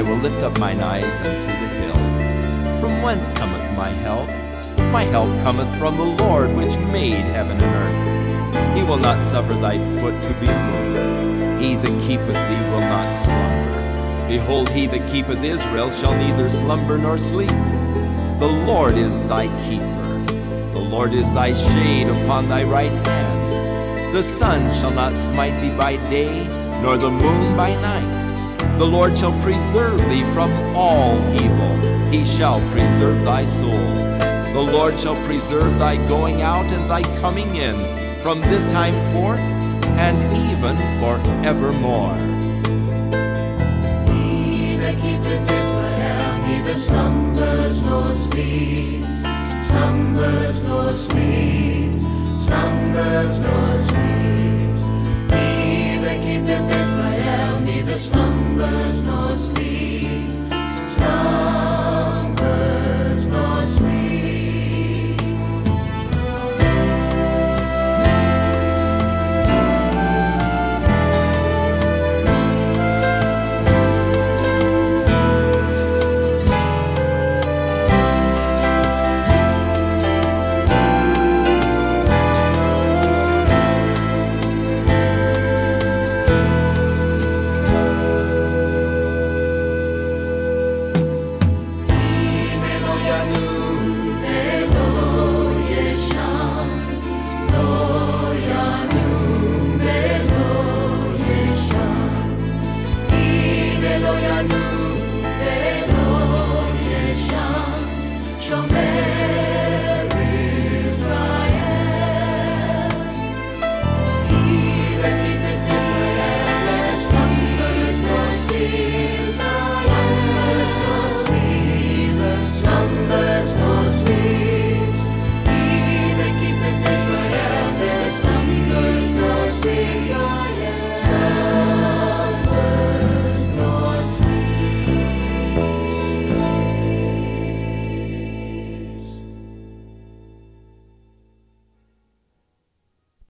I will lift up mine eyes unto the hills. From whence cometh my help? My help cometh from the Lord, which made heaven and earth. He will not suffer thy foot to be moved. He that keepeth thee will not slumber. Behold, he that keepeth Israel shall neither slumber nor sleep. The Lord is thy keeper. The Lord is thy shade upon thy right hand. The sun shall not smite thee by day, nor the moon by night. The Lord shall preserve thee from all evil. He shall preserve thy soul. The Lord shall preserve thy going out and thy coming in, from this time forth and even forevermore. He that keepeth Israel neither slumbers nor sleeps, slumbers nor sleeps, slumbers nor sleeps. He that keepeth Israel neither slumbers nor sleeps, slumbers nor sleeps. Show me.